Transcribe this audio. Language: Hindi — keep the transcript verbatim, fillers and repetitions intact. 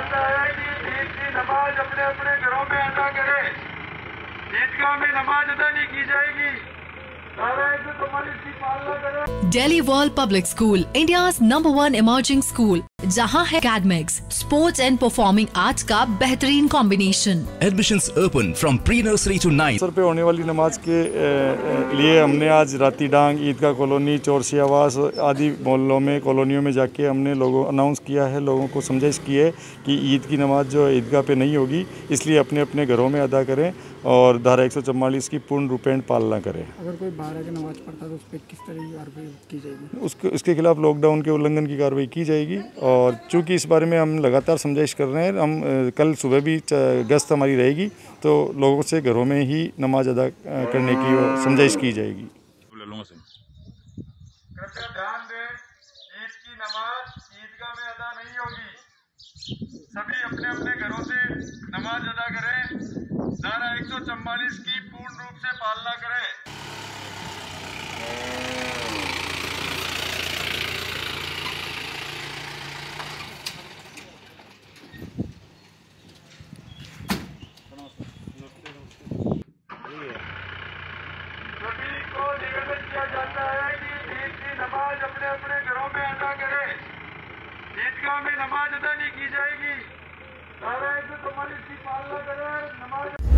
कहता है कि ईद की नमाज अपने अपने घरों में अदा करें, ईदगाह में नमाज अदा नहीं की जाएगी। Delhi world public school, India's number one emerging school, जहां है academics, sports and performing arts का बेहतरीन combination. Admissions open from pre nursery to ninth. सर पे होने वाली नमाज के लिए हमने आज राती डांग, ईदगाह कॉलोनी, चौरसी आवास आदि मोहल्लों में, कॉलोनियों में जाके हमने लोगों अनाउंस किया है, लोगों को समझाइश की है कि ईद की नमाज जो ईदगाह पे नहीं होगी, इसलिए अपने अपने घरों में अदा करें और धारा एक सौ चौवालीस की पूर्ण रूपेण पालना करें। अगर कोई बारह की नमाज पढ़ता है तो उस पर किस तरह की कार्रवाई की जाएगी? उसके उसके खिलाफ लॉकडाउन के उल्लंघन की कार्रवाई की जाएगी और चूंकि इस बारे में हम लगातार समझाइश कर रहे हैं, हम कल सुबह भी गश्त हमारी रहेगी तो लोगों से घरों में ही नमाज अदा करने की समझाइश की जाएगी। कृपया ध्यान दें, ईद की नमाज ईदगाह में अदा नहीं होगी। सभी अपने अपने घरों से नमाज अदा करें, धारा एक सौ चौवालीस की पूर्ण रूप से पालना करें। सभी को निवेदन किया जाता है कि ईद की नमाज अपने अपने घरों में अदा करें, ईदगाह में नमाज अदा नहीं की जाएगी। धारा एक सौ चौवालीस की पालना करें, नमाज